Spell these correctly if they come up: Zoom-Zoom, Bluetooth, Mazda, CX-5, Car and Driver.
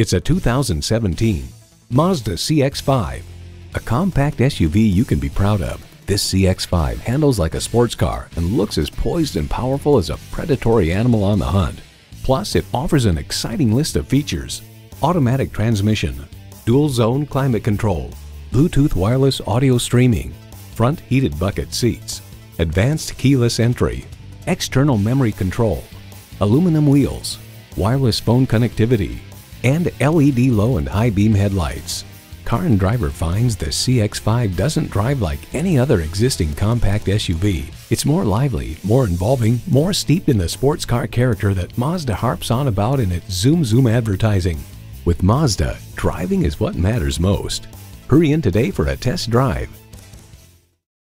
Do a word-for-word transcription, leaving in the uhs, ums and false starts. It's a two thousand seventeen Mazda C X five, a compact S U V you can be proud of. This C X five handles like a sports car and looks as poised and powerful as a predatory animal on the hunt. Plus, it offers an exciting list of features: automatic transmission, dual-zone climate control, Bluetooth wireless audio streaming, front heated bucket seats, advanced keyless entry, external memory control, aluminum wheels, wireless phone connectivity, and L E D low and high beam headlights. Car and Driver finds the C X five doesn't drive like any other existing compact S U V. It's more lively, more involving, more steeped in the sports car character that Mazda harps on about in its Zoom-Zoom advertising. With Mazda, driving is what matters most. Hurry in today for a test drive.